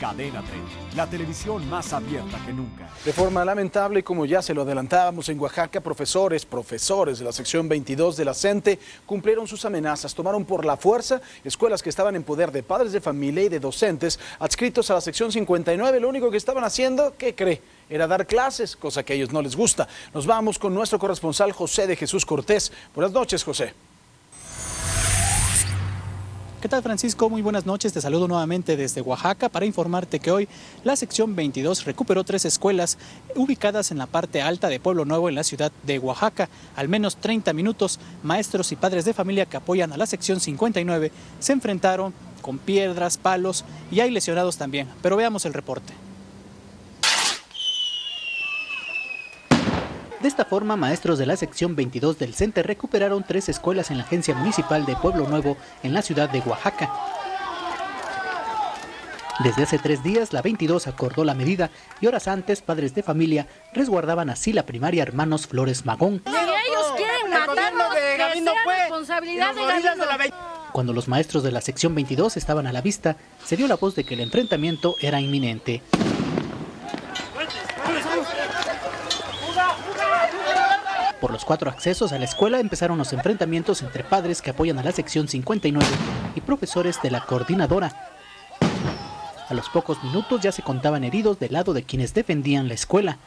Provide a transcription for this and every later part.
Cadena 30, la televisión más abierta que nunca. De forma lamentable, como ya se lo adelantábamos, en Oaxaca, profesores de la sección 22 de la CNTE cumplieron sus amenazas, tomaron por la fuerza escuelas que estaban en poder de padres de familia y de docentes adscritos a la sección 59. Lo único que estaban haciendo, ¿qué cree?, era dar clases, cosa que a ellos no les gusta. Nos vamos con nuestro corresponsal José de Jesús Cortés. Buenas noches, José. ¿Qué tal, Francisco? Muy buenas noches, te saludo nuevamente desde Oaxaca para informarte que hoy la sección 22 recuperó 3 escuelas ubicadas en la parte alta de Pueblo Nuevo en la ciudad de Oaxaca. Al menos 30 minutos, maestros y padres de familia que apoyan a la sección 59 se enfrentaron con piedras, palos y hay lesionados también, pero veamos el reporte. De esta forma, maestros de la sección 22 del CNTE recuperaron 3 escuelas en la agencia municipal de Pueblo Nuevo, en la ciudad de Oaxaca. Desde hace 3 días, la 22 acordó la medida y horas antes, padres de familia resguardaban así la primaria Hermanos Flores Magón. Si ellos quieren matarnos, que sea responsabilidad de Gabino. Cuando los maestros de la sección 22 estaban a la vista, se dio la voz de que el enfrentamiento era inminente. Por los 4 accesos a la escuela empezaron los enfrentamientos entre padres que apoyan a la sección 59 y profesores de la coordinadora. A los pocos minutos ya se contaban heridos del lado de quienes defendían la escuela.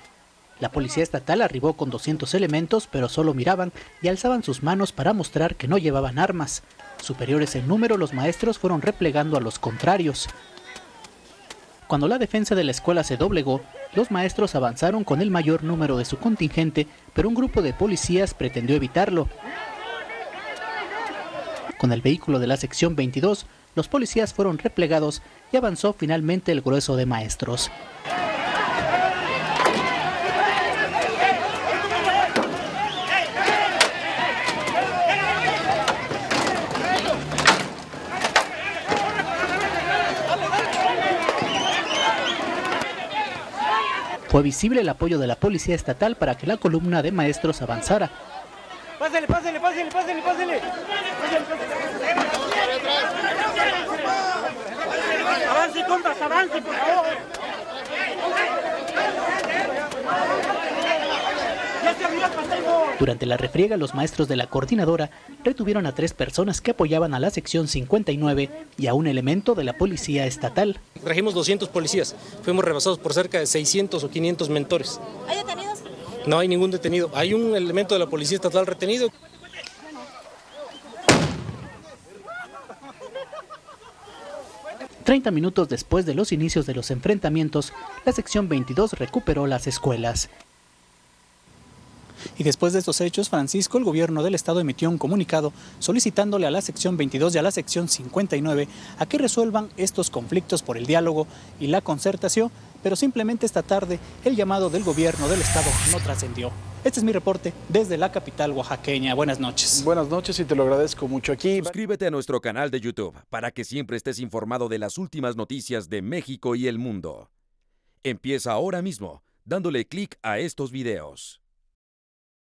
La policía estatal arribó con 200 elementos, pero solo miraban y alzaban sus manos para mostrar que no llevaban armas. Superiores en número, los maestros fueron replegando a los contrarios. Cuando la defensa de la escuela se doblegó, los maestros avanzaron con el mayor número de su contingente, pero un grupo de policías pretendió evitarlo. Con el vehículo de la sección 22, los policías fueron replegados y avanzó finalmente el grueso de maestros. Fue visible el apoyo de la policía estatal para que la columna de maestros avanzara. ¡Pásale, pásale, pásale, pásale, pásale! ¡Avance, compas, avance, por favor! Durante la refriega, los maestros de la coordinadora retuvieron a 3 personas que apoyaban a la sección 59 y a un elemento de la policía estatal. Trajimos 200 policías, fuimos rebasados por cerca de 600 o 500 mentores. ¿Hay detenidos? No hay ningún detenido, hay un elemento de la policía estatal retenido. Treinta minutos después de los inicios de los enfrentamientos, la sección 22 recuperó las escuelas. Y después de estos hechos, Francisco, el gobierno del estado emitió un comunicado solicitándole a la sección 22 y a la sección 59 a que resuelvan estos conflictos por el diálogo y la concertación, pero simplemente esta tarde el llamado del gobierno del estado no trascendió. Este es mi reporte desde la capital oaxaqueña. Buenas noches. Buenas noches y te lo agradezco mucho aquí. Suscríbete a nuestro canal de YouTube para que siempre estés informado de las últimas noticias de México y el mundo. Empieza ahora mismo dándole clic a estos videos.